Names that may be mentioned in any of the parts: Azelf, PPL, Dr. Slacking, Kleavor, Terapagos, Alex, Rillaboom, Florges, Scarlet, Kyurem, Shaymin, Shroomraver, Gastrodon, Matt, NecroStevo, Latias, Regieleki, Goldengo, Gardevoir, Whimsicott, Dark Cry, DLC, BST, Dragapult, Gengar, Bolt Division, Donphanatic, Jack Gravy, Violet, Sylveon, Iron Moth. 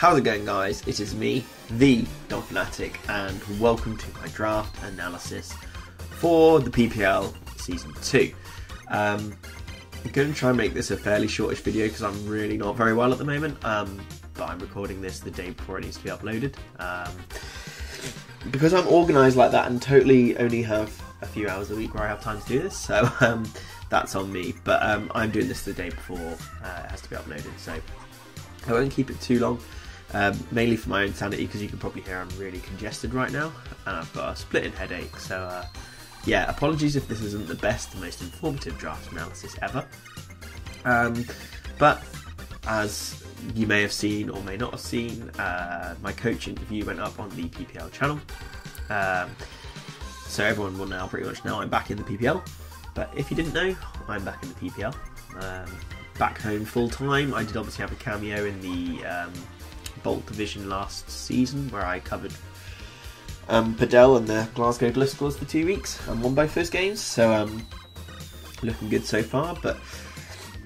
How's it going, guys? It is me, the Donphanatic, and welcome to my draft analysis for the PPL Season 2. I'm going to try and make this a fairly shortish video because I'm really not very well at the moment, but I'm recording this the day before it needs to be uploaded. Because I'm organised like that and totally only have a few hours a week where I have time to do this, so that's on me, but I'm doing this the day before it has to be uploaded, so I won't keep it too long, mainly for my own sanity because you can probably hear I'm really congested right now and I've got a splitting headache, so yeah, apologies if this isn't the best, the most informative draft analysis ever, but as you may have seen or may not have seen, my coach interview went up on the PPL channel, so everyone will now pretty much know I'm back in the PPL, but if you didn't know, I'm back in the PPL. Back home full time. I did obviously have a cameo in the Bolt Division last season where I covered Padel and the Glasgow Glyphs scores for 2 weeks and won both those games, so looking good so far. But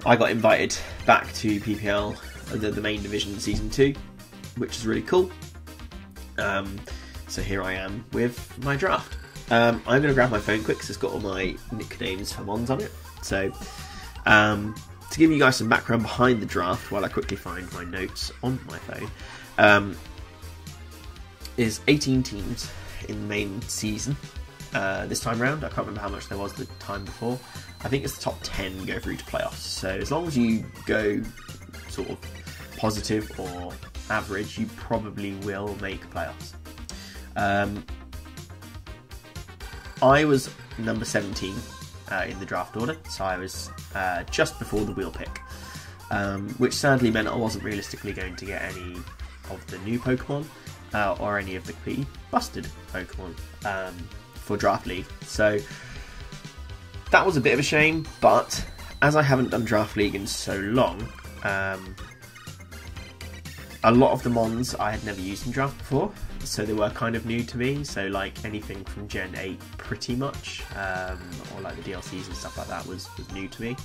I got invited back to PPL, the main division in season 2, which is really cool. So here I am with my draft. I'm going to grab my phone quick because it's got all my nicknames for mons on it. So to give you guys some background behind the draft while I quickly find my notes on my phone, is 18 teams in the main season this time round. I can't remember how much there was the time before. I think it's the top 10 go through to playoffs, so as long as you go sort of positive or average, you probably will make playoffs. I was number 17 in the draft order, so I was just before the wheel pick, which sadly meant I wasn't realistically going to get any of the new Pokemon or any of the pretty busted Pokemon for Draft League, so that was a bit of a shame. But as I haven't done Draft League in so long, a lot of the mons I had never used in draft before, so they were kind of new to me, so like anything from Gen 8 pretty much, or like the DLCs and stuff like that was new to me.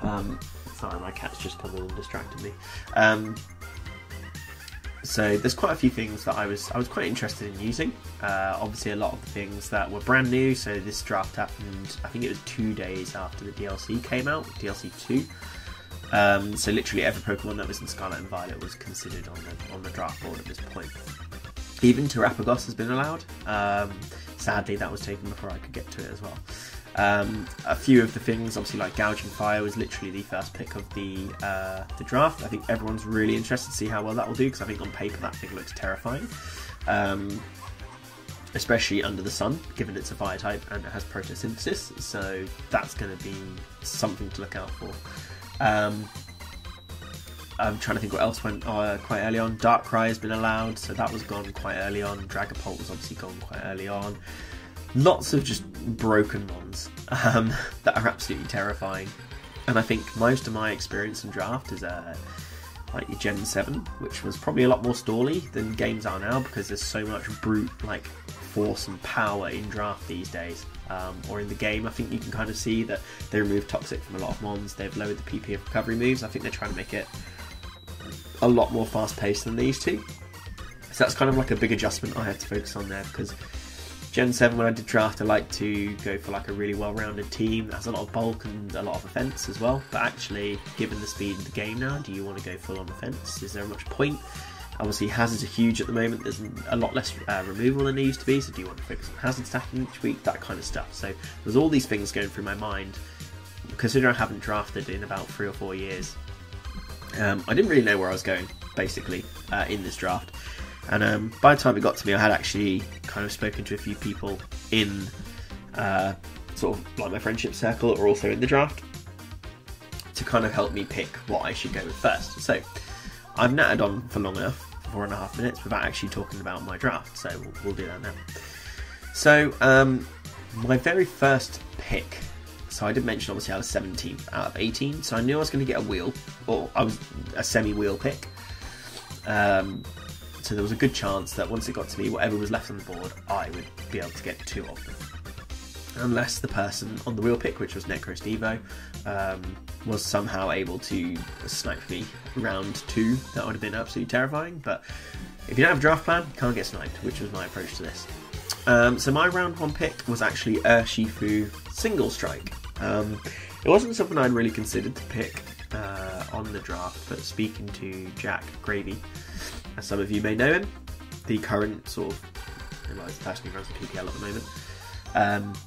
Sorry, my cat's just come in and distracted me. So there's quite a few things that I was quite interested in using. Obviously a lot of the things that were brand new, so this draft happened, I think it was 2 days after the DLC came out, DLC 2. So literally every Pokemon that was in Scarlet and Violet was considered on the draft board at this point. Even Terapagos has been allowed. Sadly, that was taken before I could get to it as well. A few of the things, obviously, like Gouging Fire was literally the first pick of the draft. I think everyone's really interested to see how well that will do, because I think on paper that thing looks terrifying. Especially under the sun, given it's a fire type and it has photosynthesis, so that's going to be something to look out for. I'm trying to think what else went quite early on. Dark Cry has been allowed, so that was gone quite early on. Dragapult was obviously gone quite early on. Lots of just broken ones that are absolutely terrifying. And I think most of my experience in draft is like your Gen 7, which was probably a lot more stally than games are now, because there's so much brute like force and power in draft these days. Or in the game, I think you can kind of see that they removed Toxic from a lot of mons. They've lowered the PP of recovery moves. I think they're trying to make it a lot more fast-paced than these two. So that's kind of like a big adjustment I had to focus on there, because Gen 7, when I did draft, I like to go for like a really well-rounded team that has a lot of bulk and a lot of offense as well. But actually, given the speed of the game now, do you want to go full on offense? Is there much point? Obviously hazards are huge at the moment, there's a lot less removal than there used to be, so do you want to focus on hazard stacking each week, that kind of stuff. So there's all these things going through my mind. Considering I haven't drafted in about 3 or 4 years, I didn't really know where I was going, basically, in this draft. And by the time it got to me, I had actually kind of spoken to a few people in sort of like my friendship circle, or also in the draft, to kind of help me pick what I should go with first. So I've nattered on for long enough, 4.5 minutes, without actually talking about my draft, so we'll do that now. So, my very first pick, so I did mention obviously I was 17 out of 18, so I knew I was going to get a wheel, or I was a semi-wheel pick, so there was a good chance that once it got to me, whatever was left on the board, I would be able to get 2 of them. Unless the person on the wheel pick, which was NecroStevo, was somehow able to snipe me round two, that would have been absolutely terrifying. But if you don't have a draft plan, you can't get sniped, which was my approach to this. So my round one pick was actually Urshifu Single Strike. It wasn't something I'd really considered to pick on the draft, but speaking to Jack Gravy, as some of you may know him, the current sort of, well, he's actually runs the PPL at the moment,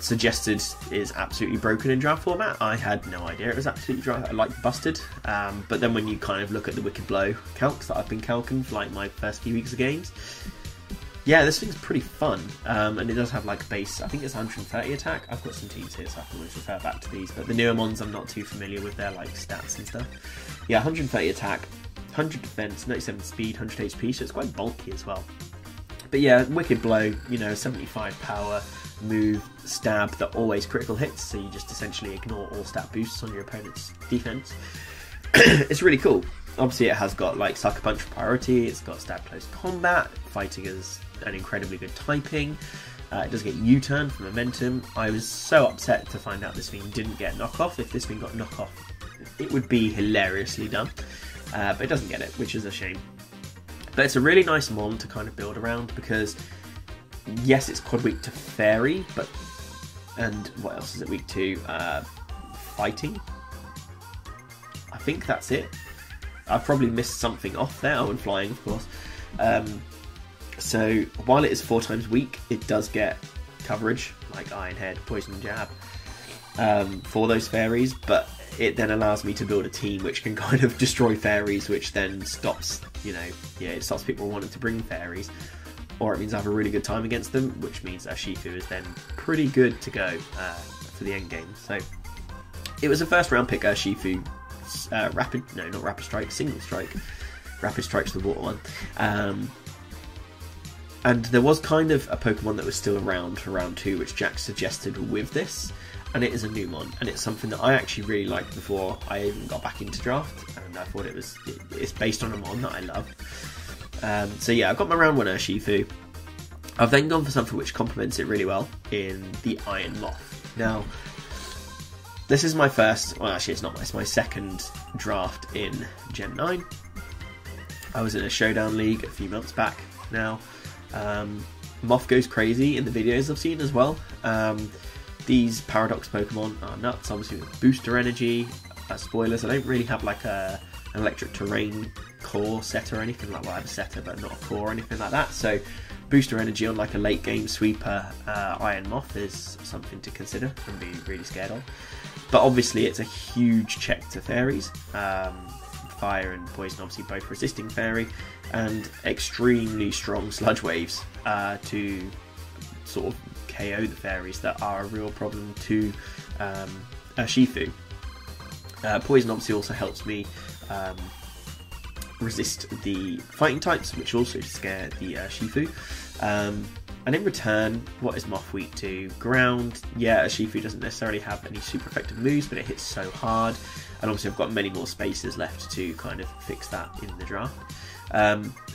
suggested is absolutely broken in draft format. I had no idea it was absolutely like busted, but then when you kind of look at the Wicked Blow calcs that I've been calcing for like my first few weeks of games, yeah, this thing's pretty fun, and it does have like base, I think it's 130 attack. I've got some teams here, so I can always refer back to these, but the newer ones I'm not too familiar with their like stats and stuff. Yeah, 130 attack, 100 defense, 97 speed, 100 HP, so it's quite bulky as well. But yeah, Wicked Blow, you know, 75 power, move, stab, that always critical hits, so you just essentially ignore all stat boosts on your opponent's defense. It's really cool. Obviously it has got like Sucker Punch for priority, it's got stab close combat, fighting is an incredibly good typing, it does get U-turn for momentum. I was so upset to find out this thing didn't get knockoff. If this thing got knockoff, it would be hilariously dumb, but it doesn't get it, which is a shame. But it's a really nice mon to kind of build around because yes, it's quad weak to fairy, but and what else is it weak to? Fighting. I think that's it. I probably missed something off there. Oh, and flying, of course. So while it is 4 times weak, it does get coverage like Iron Head, Poison Jab for those fairies, but it then allows me to build a team which can kind of destroy fairies, which then stops, you know, yeah, it stops people wanting to bring fairies, or it means I have a really good time against them, which means Urshifu is then pretty good to go for the end game. So it was a first round pick, Urshifu Single Strike. Rapid Strike's the water one. And there was kind of a Pokemon that was still around for round 2, which Jack suggested with this, and it is a new mon, and it's something that I actually really liked before I even got back into draft, and I thought it's based on a mon that I love. So yeah, I've got my round 1 Urshifu. I've then gone for something which complements it really well in the Iron Moth. Now, this is my first, well actually it's not, it's my second draft in Gen 9. I was in a Showdown League a few months back now. Moth goes crazy in the videos I've seen as well. These Paradox Pokemon are nuts, obviously with booster energy. Spoilers, I don't really have like an electric terrain core set or anything like that. Well, I have a setter but not a core or anything like that, so booster energy on like a late game sweeper Iron Moth is something to consider and be really scared of. But obviously it's a huge check to fairies. Fire and poison obviously both resisting fairy, and extremely strong sludge waves to sort of KO the fairies that are a real problem to Urshifu. Poison obviously also helps me resist the fighting types, which also scare the Urshifu. And in return, what is Moth weak to? Ground. Yeah, Urshifu doesn't necessarily have any super effective moves, but it hits so hard. And obviously I've got many more spaces left to kind of fix that in the draft.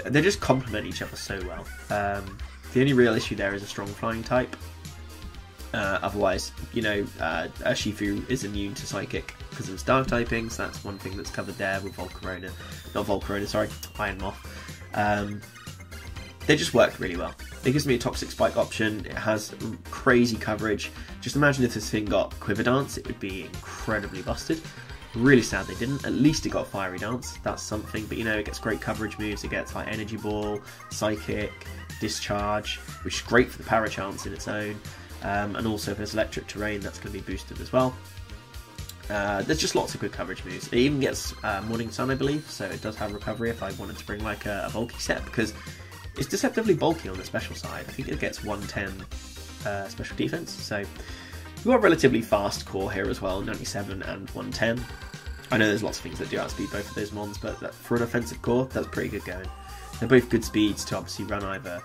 They just complement each other so well. The only real issue there is a strong flying type. Otherwise, you know, Urshifu is immune to Psychic because of Dark typing, so that's one thing that's covered there with Volcarona. Not Volcarona, sorry, Iron Moth. They just worked really well. It gives me a Toxic Spike option, it has crazy coverage. Just imagine if this thing got Quiver Dance, it would be incredibly busted. Really sad they didn't. At least it got Fiery Dance, that's something. But you know, it gets great coverage moves, it gets like Energy Ball, Psychic, Discharge, which is great for the Para Chance in its own. And also if there's Electric Terrain, that's going to be boosted as well. There's just lots of good coverage moves. It even gets Morning Sun, I believe, so it does have recovery if I wanted to bring like a bulky set, because it's deceptively bulky on the special side. I think it gets 110 special defense, so we've got a relatively fast core here as well, 97 and 110. I know there's lots of things that do outspeed both of those mons, but that, for an offensive core, that's pretty good going. They're both good speeds to obviously run either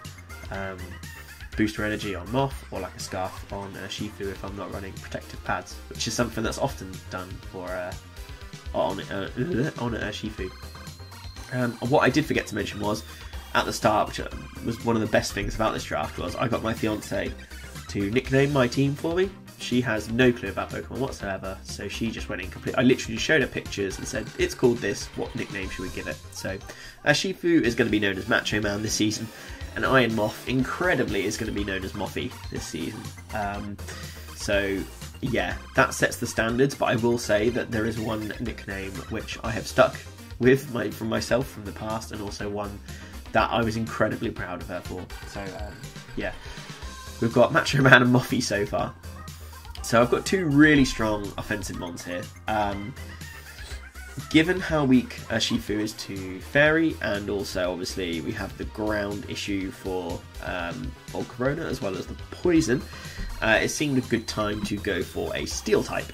booster energy on Moth or like a scarf on Urshifu if I'm not running protective pads, which is something that's often done for on Urshifu. What I did forget to mention was, at the start, which was one of the best things about this draft, was I got my fiance to nickname my team for me, She has no clue about Pokemon whatsoever, so she just went in complete. I literally showed her pictures and said, it's called this, what nickname should we give it? So Urshifu is going to be known as Macho Man this season, and Iron Moth, incredibly, is going to be known as Moffy this season. So yeah, that sets the standards, but I will say that there is one nickname which I have stuck with from myself from the past, and also one that I was incredibly proud of her for. So yeah, we've got Macho Man and Moffy so far. So I've got two really strong offensive mons here. Given how weak Urshifu is to Fairy, and also obviously we have the ground issue for Old Corona as well as the poison, it seemed a good time to go for a Steel type.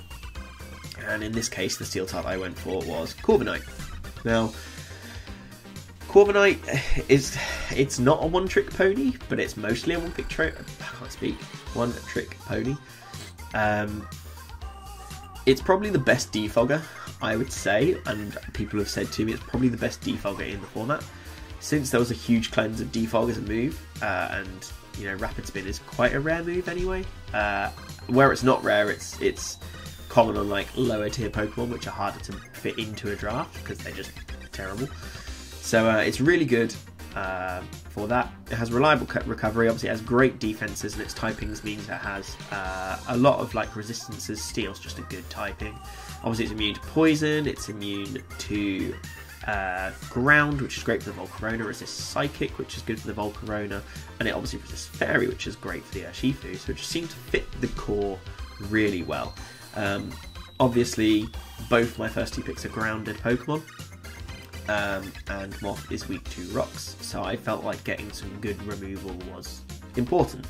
And in this case, the Steel type I went for was Corviknight. Now, Corviknight it's not a one-trick pony, but it's mostly a one-trick pony. It's probably the best defogger, I would say, and people have said to me it's probably the best defogger in the format, since there was a huge cleanse of defog as a move, and you know, Rapid Spin is quite a rare move anyway. Where it's not rare, it's common on like lower tier Pokemon, which are harder to fit into a draft because they're just terrible. So it's really good for that. It has reliable recovery, obviously it has great defenses, and its typings means it has a lot of like resistances. Steel's just a good typing. Obviously it's immune to poison, it's immune to ground, which is great for the Volcarona, resists psychic, which is good for the Volcarona, and it obviously resists fairy, which is great for the Urshifu, so it just seemed to fit the core really well. Obviously both my first two picks are grounded Pokemon, and Moth is weak to rocks, so I felt like getting some good removal was important,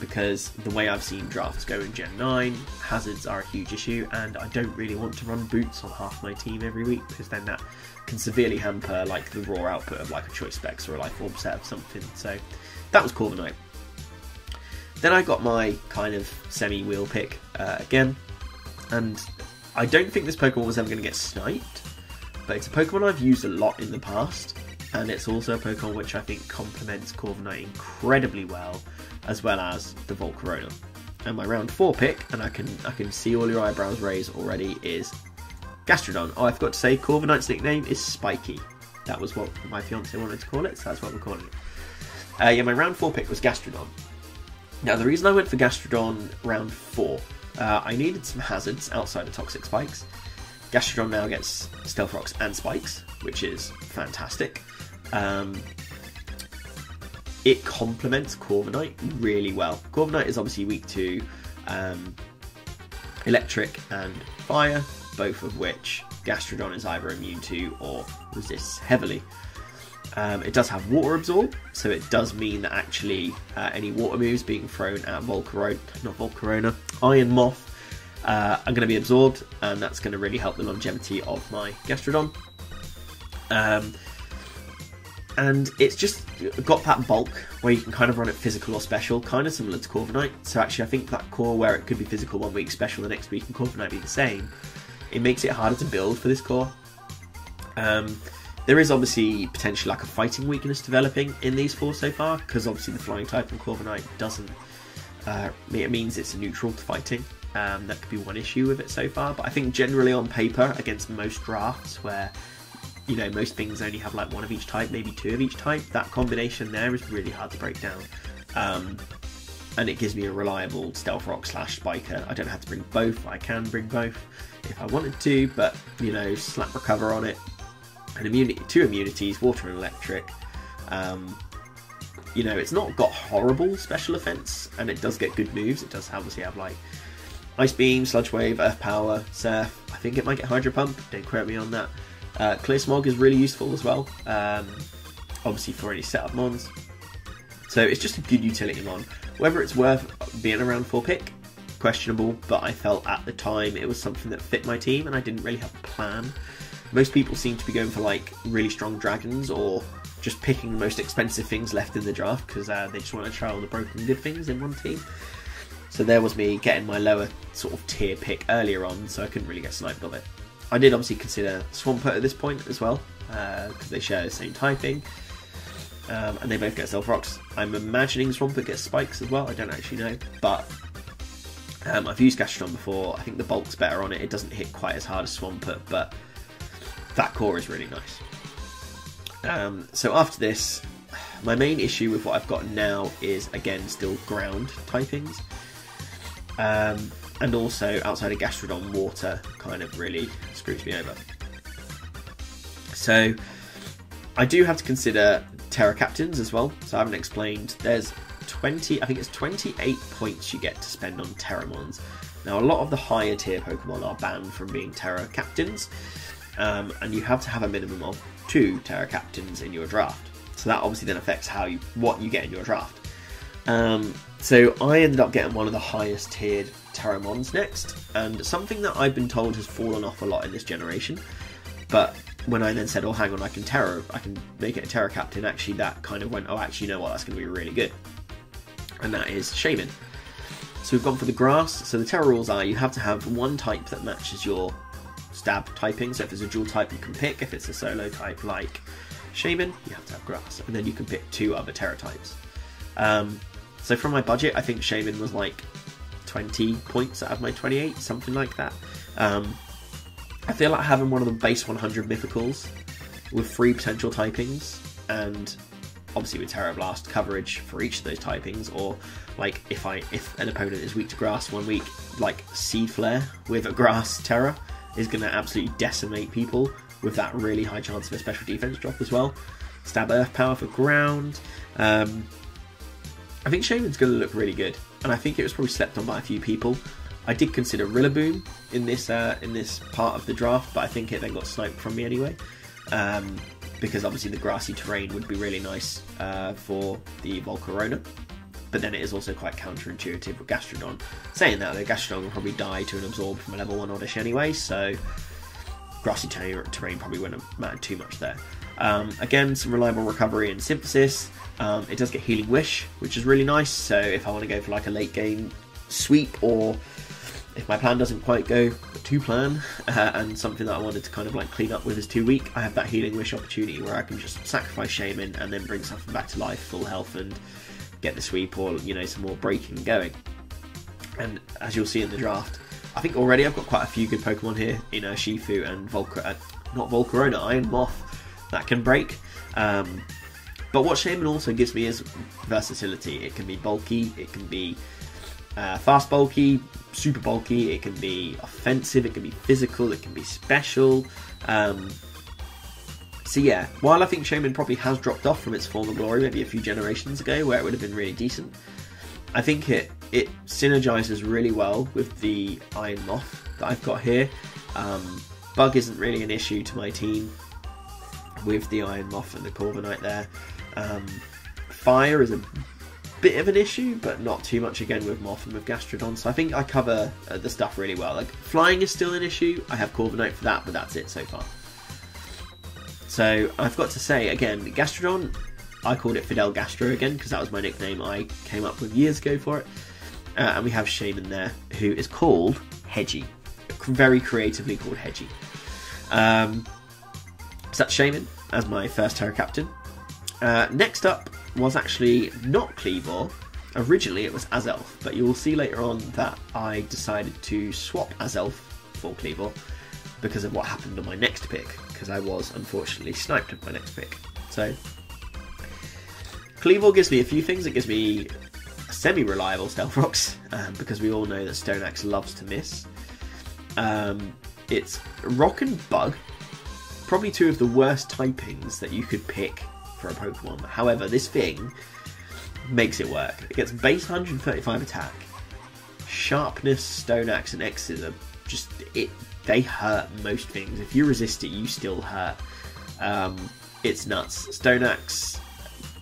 because the way I've seen drafts go in Gen 9, hazards are a huge issue, and I don't really want to run boots on half my team every week, because then that can severely hamper like the raw output of like a Choice Specs or a Life Orb set of something. So that was Corviknight. Then I got my kind of semi-wheel pick again, and I don't think this Pokemon was ever going to get sniped, but it's a Pokemon I've used a lot in the past, and it's also a Pokemon which I think complements Corviknight incredibly well, as well as the Volcarona. And my round 4 pick, and I can see all your eyebrows raised already, is Gastrodon. Oh, I forgot to say, Corviknight's nickname is Spiky. That was what my fiance wanted to call it, so that's what we're calling it. Yeah, my round 4 pick was Gastrodon. Now, the reason I went for Gastrodon round 4, I needed some hazards outside of Toxic Spikes. Gastrodon now gets Stealth Rocks and Spikes, which is fantastic. It complements Corviknight really well. Corviknight is obviously weak to Electric and Fire, both of which Gastrodon is either immune to or resists heavily. It does have Water Absorb, so it does mean that actually any water moves being thrown at Iron Moth are going to be absorbed, and that's going to really help the longevity of my Gastrodon. And it's just got that bulk where you can kind of run it physical or special, kind of similar to Corviknight. So actually I think that core where it could be physical one week, special the next week, and Corviknight be the same, it makes it harder to build for this core. There is obviously potential lack of fighting weakness developing in these four so far, because obviously the flying type in Corviknight doesn't, it means it's neutral to fighting. That could be one issue with it so far, but I think generally on paper against most drafts where you know most things only have like one of each type, maybe two of each type, that combination there is really hard to break down, and it gives me a reliable Stealth Rock slash Spiker. I don't have to bring both, I can bring both if I wanted to, but you know, slap Recover on it, and two immunities, Water and Electric. You know, it's not got horrible special offense, and it does get good moves. It does obviously have like Ice Beam, Sludge Wave, Earth Power, Surf. I think it might get Hydro Pump, don't quote me on that. Clear Smog is really useful as well, obviously for any setup mons. So it's just a good utility mon. Whether it's worth being a round 4 pick, questionable, but I felt at the time it was something that fit my team and I didn't really have a plan. Most people seem to be going for like really strong dragons or just picking the most expensive things left in the draft, because they just want to try all the broken good things in one team. So there was me getting my lower sort of tier pick earlier on, so I couldn't really get sniped of it. I did obviously consider Swampert at this point as well, because they share the same typing, and they both get Stealth Rocks. I'm imagining Swampert gets Spikes as well, I don't actually know, but I've used Gastrodon before. I think the bulk's better on it. It doesn't hit quite as hard as Swampert, but that core is really nice. So after this, my main issue with what I've got now is, again, still ground typings. And also, outside of Gastrodon, water kind of really screws me over. So I do have to consider Terra Captains as well. So I haven't explained. There's 20, I think it's 28 points you get to spend on Terramons. Now a lot of the higher tier Pokemon are banned from being Terra Captains, and you have to have a minimum of 2 Terra Captains in your draft. So that obviously then affects how you, what you get in your draft. So I ended up getting one of the highest tiered Terramons next, and something that I've been told has fallen off a lot in this generation. But when I then said, oh hang on, I can make it a Terra Captain, actually that kind of went, oh actually you know what, that's going to be really good. And that is Shaymin. So we've gone for the grass. So the Terra rules are you have to have one type that matches your stab typing. So if it's a dual type, you can pick. If it's a solo type like Shaymin, you have to have grass. And then you can pick 2 other Terra types. So from my budget, I think Shaymin was like 20 points out of my 28, something like that. I feel like having one of the base 100 mythicals with 3 potential typings and obviously with Terra Blast coverage for each of those typings, or like if an opponent is weak to grass one week, like Seed Flare with a grass Terra is going to absolutely decimate people with that really high chance of a special defense drop as well. Stab Earth Power for ground. I think Shaymin's going to look really good, and I think it was probably slept on by a few people. I did consider Rillaboom in this part of the draft, but I think it then got sniped from me anyway. Because obviously the grassy terrain would be really nice for the Volcarona, but then it is also quite counterintuitive with Gastrodon. Saying that though, Gastrodon will probably die to an absorb from a level 1 Oddish anyway, so grassy terrain probably wouldn't have mattered too much there. Again, some reliable recovery and synthesis. It does get Healing Wish, which is really nice, so if I want to go for like a late game sweep, or if my plan doesn't quite go to plan, and something that I wanted to kind of like clean up with is too weak, I have that Healing Wish opportunity where I can just sacrifice Shaymin and then bring something back to life, full health, and get the sweep, or you know, some more breaking going. And as you'll see in the draft, I think already I've got quite a few good Pokemon here in Urshifu and Iron Moth that can break. But what Shaymin also gives me is versatility. It can be bulky, it can be fast bulky, super bulky, it can be offensive, it can be physical, it can be special. So yeah, while I think Shaymin probably has dropped off from its former glory maybe a few generations ago where it would have been really decent, I think it synergizes really well with the Iron Moth that I've got here. Bug isn't really an issue to my team with the Iron Moth and the Corviknight there. Fire is a bit of an issue, but not too much again with Moth and with Gastrodon, so I think I cover the stuff really well. Like flying is still an issue, I have Corviknight for that, but that's it so far. So I've got to say again, Gastrodon, I called it Fidel Gastro again because that was my nickname I came up with years ago for it, and we have Shaymin there who is called Hedgy, very creatively called Hedgy. So that's Shaymin as my first Terra Captain. Next up was actually not Kleavor. Originally it was Azelf, but you will see later on that I decided to swap Azelf for Kleavor because of what happened on my next pick, because I was unfortunately sniped at my next pick. So Kleavor gives me a few things. It gives me semi-reliable Stealth Rocks, because we all know that Stoneaxe loves to miss. It's Rock and Bug, probably 2 of the worst typings that you could pick for a Pokemon. However, this thing makes it work. It gets base 135 attack, sharpness, stone axe, and exorcism. Just they hurt most things. If you resist it, you still hurt. It's nuts. Stone axe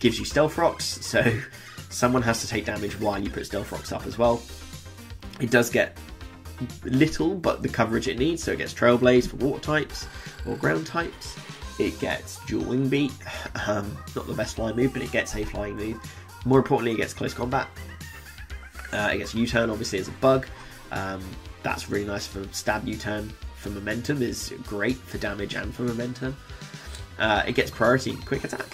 gives you stealth rocks, so someone has to take damage while you put stealth rocks up as well. It does get little, but the coverage it needs. So it gets trailblaze for water types or ground types. It gets dual wing beat, not the best flying move, but it gets a flying move. More importantly, it gets close combat. It gets U-turn, obviously, as a bug. That's really nice for stab. U-turn for momentum is great for damage and for momentum. It gets priority quick attack.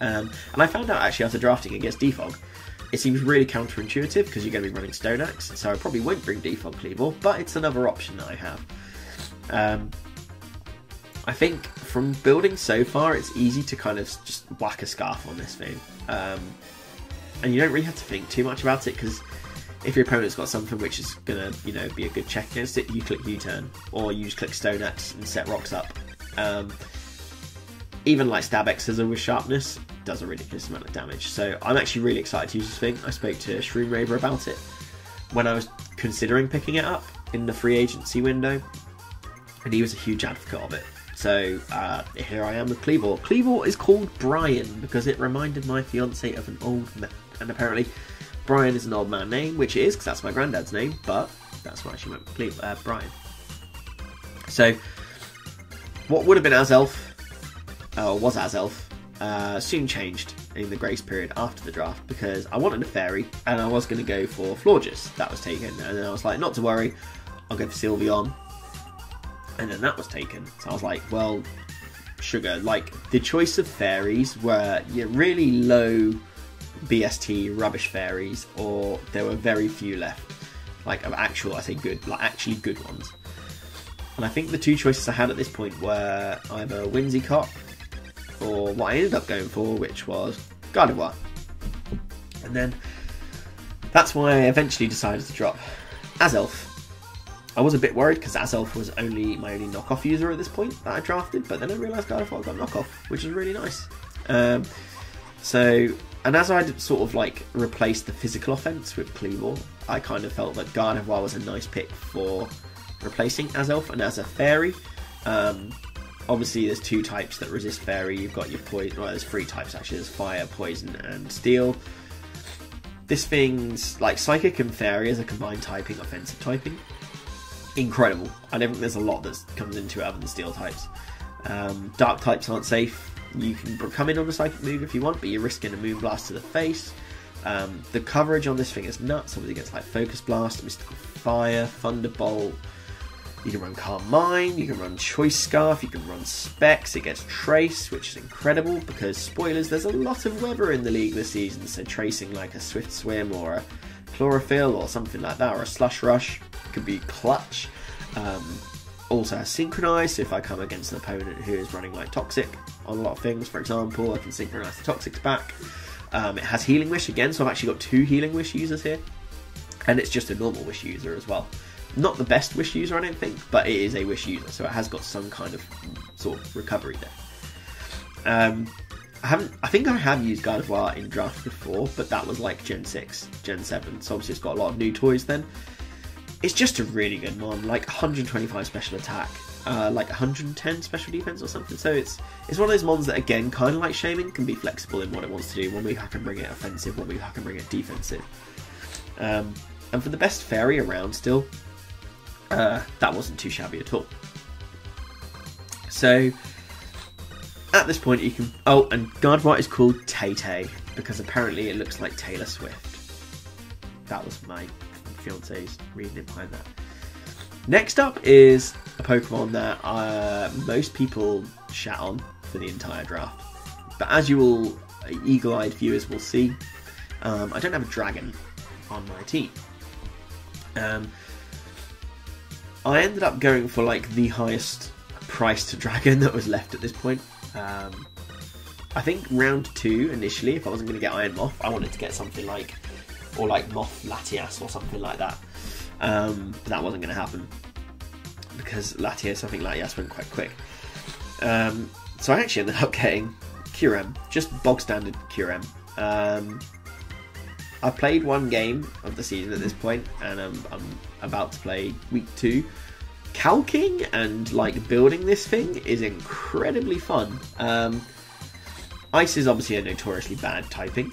And I found out actually after drafting, it gets defog. It seems really counterintuitive because you're going to be running Stone Axe, so I probably won't bring Defog Kleavor, but it's another option that I have. I think from building so far, it's easy to kind of just whack a Scarf on this thing. And you don't really have to think too much about it, because if your opponent's got something which is going to, you know, be a good check against it, you click U-turn, or you just click Stone Axe and set rocks up. Even like Stab X Scissor with Sharpness does a ridiculous amount of damage, so I'm actually really excited to use this thing. I spoke to Shroomraver about it when I was considering picking it up in the free agency window, and he was a huge advocate of it. So here I am with Kleavor. Kleavor is called Brian because it reminded my fiance of an old man, and apparently Brian is an old man name, which it is because that's my granddad's name, but that's why she went with Kleavor, Brian. So what would have been Azelf, or was Azelf, soon changed in the grace period after the draft because I wanted a fairy and I was going to go for Florges. That was taken, and then I was like, not to worry, I'll go for Sylveon. And then that was taken, so I was like, well, sugar, like, the choice of fairies were really low BST rubbish fairies, or there were very few left, like, of actual, I say good, like, actually good ones. And I think the two choices I had at this point were either Whimsicott, or what I ended up going for, which was Gardevoir. And then that's why I eventually decided to drop Azelf. I was a bit worried because Azelf was only my only knockoff user at this point that I drafted, but then I realised Gardevoir got knockoff, which is really nice. And as I sort of like replaced the physical offence with Kleavor, I kind of felt that Gardevoir was a nice pick for replacing Azelf. And as a fairy, obviously there's two types that resist fairy. You've got your poison, well, there's three types actually, there's fire, poison and steel. This thing's like psychic and fairy as a combined typing, offensive typing. Incredible. I don't think there's a lot that comes into it other than steel types. Dark types aren't safe. You can come in on a psychic move if you want, but you're risking a Moonblast to the face. The coverage on this thing is nuts. Obviously gets like Focus Blast, Mystical Fire, Thunderbolt. You can run Calm Mind, you can run Choice Scarf, you can run Specs. It gets Trace, which is incredible because, spoilers, there's a lot of weather in the league this season, so tracing like a Swift Swim or a Chlorophyll or something like that, or a Slush Rush could be clutch. Also has Synchronize, so if I come against an opponent who is running like Toxic on a lot of things, for example, I can synchronize the Toxics back. It has Healing Wish again, so I've actually got two Healing Wish users here, and it's just a normal Wish user as well. Not the best Wish user, I don't think, but it is a Wish user, so it has got some kind of sort of recovery there. I think I have used Gardevoir in draft before, but that was like Gen 6, Gen 7, so obviously it's got a lot of new toys then. It's just a really good mon, like 125 special attack, like 110 special defense or something. So it's one of those mons that, again, kind of like Shaymin, can be flexible in what it wants to do. One week I can bring it offensive, one week I can bring it defensive. And for the best fairy around still, that wasn't too shabby at all. So at this point you can... Oh, and Gardevoir is called Tay-Tay because apparently it looks like Taylor Swift. That was my fiance's reasoning behind that. Next up is a Pokemon that most people shat on for the entire draft, but as you all eagle-eyed viewers will see, I don't have a dragon on my team. I ended up going for like the highest priced dragon that was left at this point. I think round 2 initially, if I wasn't going to get Iron Moth, I wanted to get something like, or like Moth Latias or something like that. But that wasn't going to happen because Latias, I think Latias went quite quick. So I actually ended up getting Kyurem, just bog standard Kyurem. I've played one game of the season at this point, and I'm about to play week 2. Calking and like building this thing is incredibly fun. Ice is obviously a notoriously bad typing.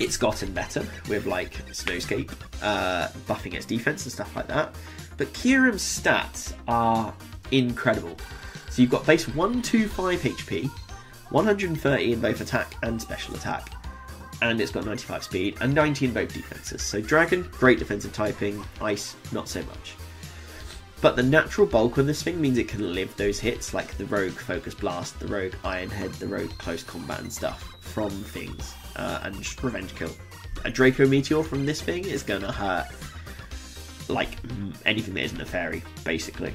It's gotten better with like Snowscape, buffing its defense and stuff like that. But Kyurem's stats are incredible. So you've got base 125 HP, 130 in both attack and special attack, and it's got 95 speed and 90 in both defenses. So Dragon, great defensive typing, Ice, not so much. But the natural bulk of this thing means it can live those hits, like the rogue focus blast, the rogue iron head, the rogue close combat and stuff, from things, and just revenge kill. A Draco Meteor from this thing is going to hurt like anything that isn't a fairy, basically.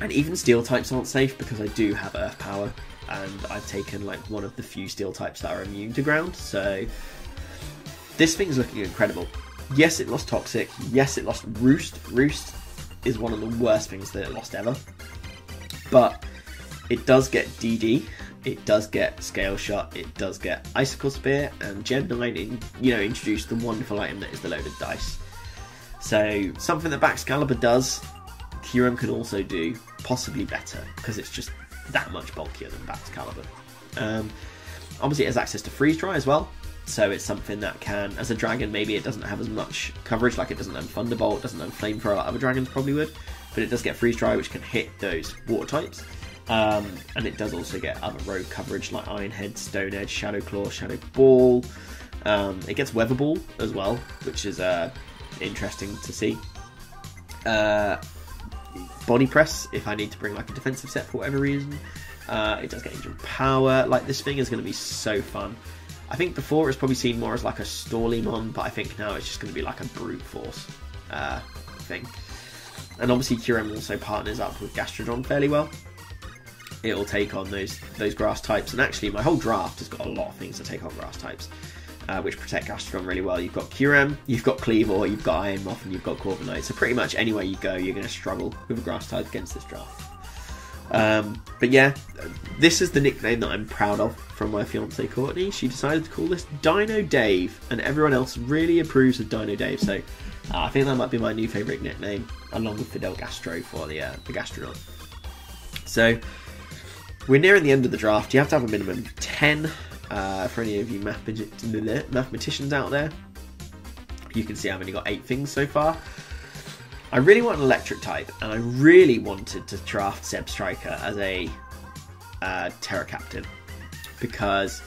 And even steel types aren't safe, because I do have earth power, and I've taken like one of the few steel types that are immune to ground, so this thing's looking incredible. Yes, it lost Toxic, yes, it lost Roost. Roost is one of the worst things that it lost ever, but it does get DD, it does get Scale Shot, it does get Icicle Spear, and Gen 9 introduced the wonderful item that is the loaded dice. So something that Baxcalibur does, Kyurem can also do, possibly better, because it's just that much bulkier than Baxcalibur. Obviously it has access to Freeze Dry as well, so it's something that can, as a dragon maybe it doesn't have as much coverage, like it doesn't own Thunderbolt, it doesn't own Flamethrower like other dragons probably would, but it does get Freeze Dry, which can hit those water types, and it does also get other rogue coverage like Iron Head, Stone Edge, Shadow Claw, Shadow Ball. It gets Weather Ball as well, which is interesting to see. Body Press if I need to bring like a defensive set for whatever reason. It does get Engine Power. Like, this thing is going to be so fun. I think before it's probably seen more as like a Storleymon, but I think now it's just going to be like a brute force thing. And obviously Kyurem also partners up with Gastrodon fairly well. It'll take on those grass types, and actually my whole draft has got a lot of things to take on grass types, which protect Gastrodon really well. You've got Kyurem, you've got Kleavor, you've got Iron Moth, and you've got Corviknight. So pretty much anywhere you go, you're going to struggle with a grass type against this draft. But yeah, this is the nickname that I'm proud of from my fiancée Courtney. She decided to call this Dino Dave, and everyone else really approves of Dino Dave, so I think that might be my new favourite nickname, along with Fidel Gastro for the Gastrodon. So we're nearing the end of the draft. You have to have a minimum of 10. For any of you mathematicians out there, you can see I've only got 8 things so far. I really want an electric type, and I really wanted to draft Zebstrika as a Terra Captain, because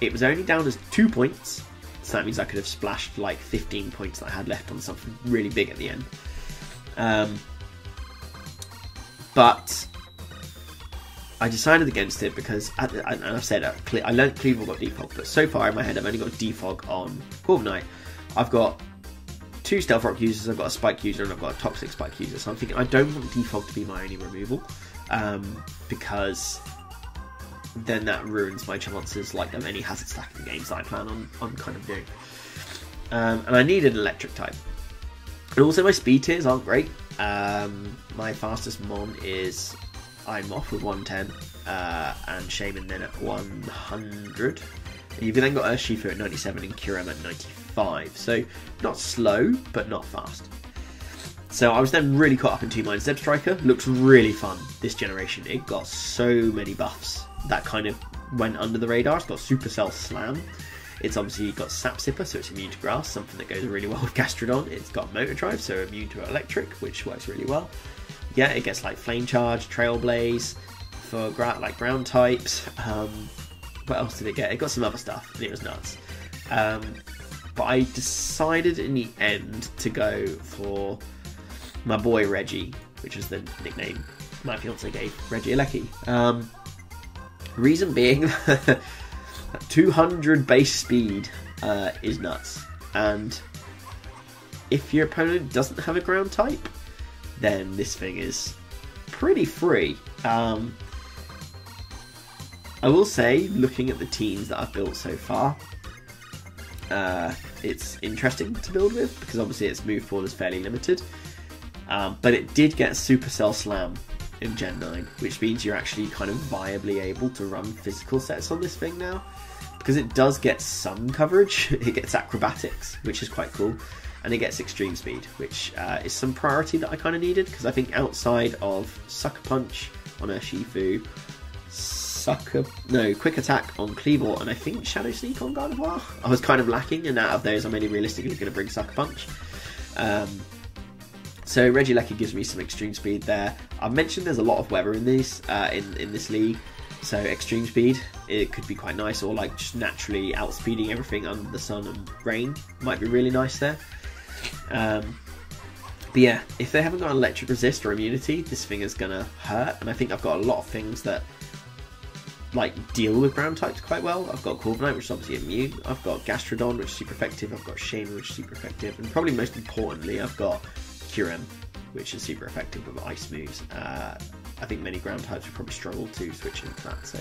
it was only down as 2 points, so that means I could have splashed like 15 points that I had left on something really big at the end. But I decided against it because, and I've said, I learned Kleavor got Defog, but so far in my head I've only got Defog on Corviknight. I've got 2 Stealth Rock users, I've got a Spike user, and I've got a Toxic Spike user, so I'm thinking I don't want Defog to be my only removal, because then that ruins my chances, like, of any hazard stacking games that I plan on kind of doing. And I need an electric type. And also my speed tiers aren't great. My fastest mon is Iron Moth with 110, and Shaymin then at 100. You've then got Urshifu at 97 and Kyurem at 95, so not slow but not fast. So I was then really caught up in two minds. Zebstrika looks really fun this generation. It got so many buffs that kind of went under the radar. It's got Supercell Slam, it's obviously got Sap Sipper, so it's immune to grass, something that goes really well with Gastrodon. It's got Motor Drive, so immune to electric, which works really well. Yeah, it gets like Flame Charge, Trailblaze for like ground types. What else did it get? It got some other stuff, and it was nuts. But I decided in the end to go for my boy Reggie, which is the nickname my fiance gave Regieleki. Reason being, 200 base speed is nuts, and if your opponent doesn't have a ground type, then this thing is pretty free. I will say, looking at the teams that I've built so far, it's interesting to build with, because obviously its move pool is fairly limited, but it did get Supercell Slam in Gen 9, which means you're actually kind of viably able to run physical sets on this thing now, because it does get some coverage. It gets acrobatics, which is quite cool, and it gets extreme speed, which is some priority that I kind of needed, because I think outside of Sucker Punch on Urshifu, Quick Attack on Kleavor, and I think Shadow Sneak on Gardevoir, I was kind of lacking, and out of those I'm only realistically going to bring Sucker Punch. So Regieleki gives me some extreme speed there. I've mentioned there's a lot of weather in these in this league, so extreme speed, it could be quite nice, or like just naturally outspeeding everything under the sun and rain might be really nice there. But yeah, if they haven't got an electric resist or immunity, this thing is gonna hurt, and I think I've got a lot of things that like deal with ground types quite well. I've got Corviknight, which is obviously immune, I've got Gastrodon, which is super effective, I've got Shaymin, which is super effective, and probably most importantly I've got Kyurem, which is super effective with ice moves. I think many ground types would probably struggle to switch into that, so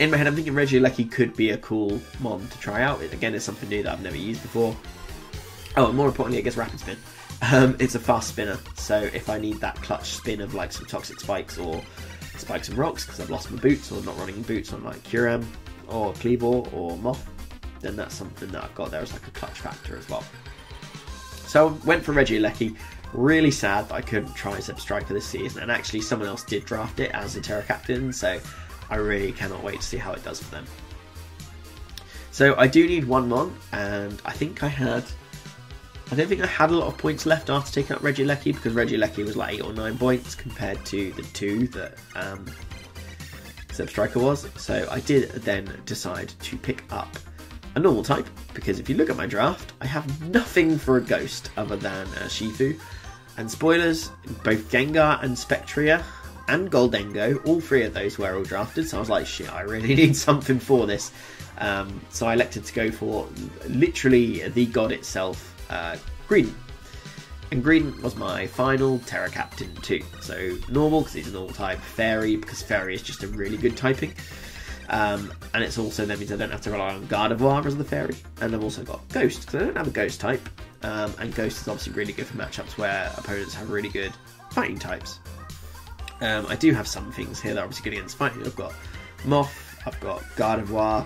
in my head I'm thinking Regieleki could be a cool mon to try out. It again is something new that I've never used before. Oh, and more importantly, I guess Rapid Spin. It's a fast spinner, so if I need that clutch spin of like some toxic spikes or spikes and rocks because I've lost my boots or not running boots on like Kyurem or Kleavor or Moth, then that's something that I've got there as like a clutch factor as well. So I went for Regieleki. Really sad that I couldn't try Zebstrika this season, and actually someone else did draft it as a Terra captain, so I really cannot wait to see how it does for them. So I do need one mon, and I think I don't think I had a lot of points left after taking up Regieleki, because Regieleki was like 8 or 9 points compared to the 2 that Zebstrika was. So I did then decide to pick up a normal type, because if you look at my draft, I have nothing for a ghost other than Urshifu. And spoilers, both Gengar and Spectrier and Goldengo, all three of those were all drafted, so I was like, shit, I really need something for this. So I elected to go for literally the god itself, Greedent. And Greedent was my final Terra Captain too. So normal because he's a normal type, Fairy because Fairy is just a really good typing, and it's also that means I don't have to rely on Gardevoir as the Fairy, and I've also got Ghost because I don't have a Ghost type, and Ghost is obviously really good for matchups where opponents have really good fighting types. I do have some things here that are obviously good against fighting. I've got Moth, I've got Gardevoir,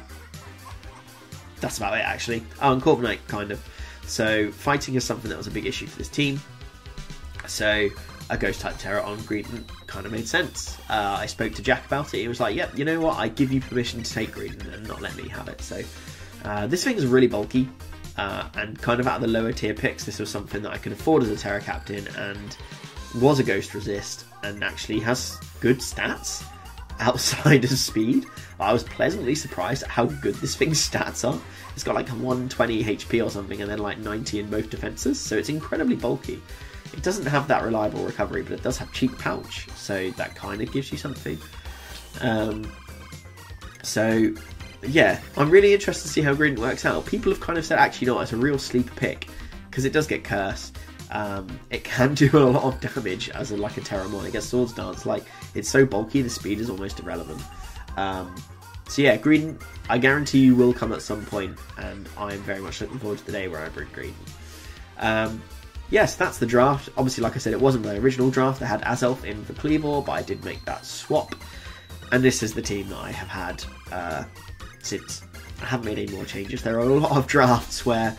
that's about it actually. Oh, and Corviknight kind of. So fighting is something that was a big issue for this team, so a ghost type Terra on Greedent kind of made sense. I spoke to Jack about it, he was like, yep, you know what, I give you permission to take Greedent and not let me have it. So this thing is really bulky, and kind of out of the lower tier picks, this was something that I could afford as a Terra captain and was a ghost resist and actually has good stats outside of speed. I was pleasantly surprised at how good this thing's stats are. It's got like 120 HP or something and then like 90 in both defences, so it's incredibly bulky. It doesn't have that reliable recovery, but it does have cheap pouch, so that kind of gives you something. So yeah, I'm really interested to see how Greedent works out. People have kind of said, actually no, it's a real sleeper pick because it does get cursed. It can do a lot of damage as a Terramon. It gets Swords Dance, like it's so bulky the speed is almost irrelevant. So yeah, Greedent, I guarantee you will come at some point, and I'm very much looking forward to the day where I bring Greedent. Yes, that's the draft. Obviously, like I said, it wasn't my original draft. I had Azelf in for Kleavor, but I did make that swap, and this is the team that I have had since. I haven't made any more changes. There are a lot of drafts where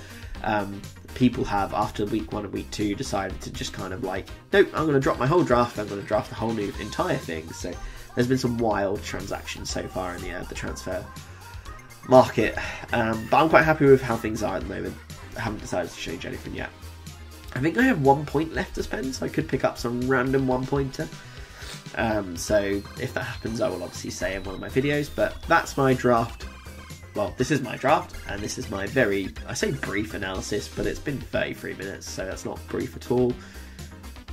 people have, after week 1 and week 2, decided to just kind of like, nope, I'm going to drop my whole draft, I'm going to draft the whole new entire thing. So there's been some wild transactions so far in the transfer market, but I'm quite happy with how things are at the moment. I haven't decided to change anything yet. I think I have 1 point left to spend, so I could pick up some random 1-pointer. So if that happens, I will obviously say in one of my videos, but that's my draft. Well, this is my draft, and this is my very, I say brief analysis, but it's been 33 minutes, so that's not brief at all.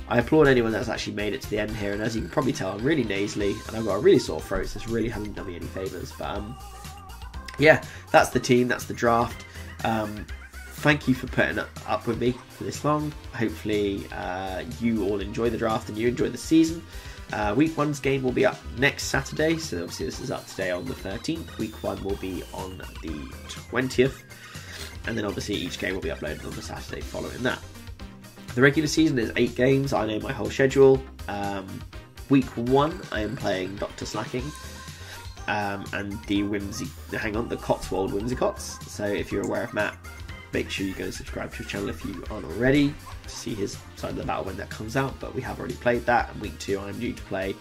I applaud anyone that's actually made it to the end here, and as you can probably tell, I'm really nasally, and I've got a really sore throat, so this really hasn't done me any favours. But yeah, that's the team, that's the draft. Thank you for putting up with me for this long. Hopefully you all enjoy the draft and you enjoy the season. Week 1's game will be up next Saturday, so obviously this is up today on the 13th. Week 1 will be on the 20th, and then obviously each game will be uploaded on the Saturday following that. The regular season is 8 games, I know my whole schedule. Week 1 I am playing Dr. Slacking, and the Cotswold Whimsicotts. So if you're aware of Matt, make sure you go and subscribe to his channel if you aren't already, to see his side of the battle when that comes out, but we have already played that, and week 2 I'm due to play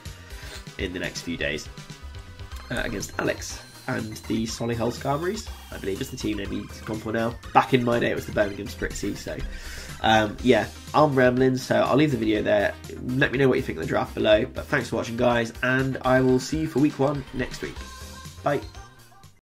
in the next few days against Alex and the Solihull Skarmaries, I believe is the team name he's gone for now. Back in my day it was the Birmingham Spritzy, so yeah, I'm rambling, so I'll leave the video there. Let me know what you think of the draft below, but thanks for watching guys, and I will see you for week 1 next week. Bye.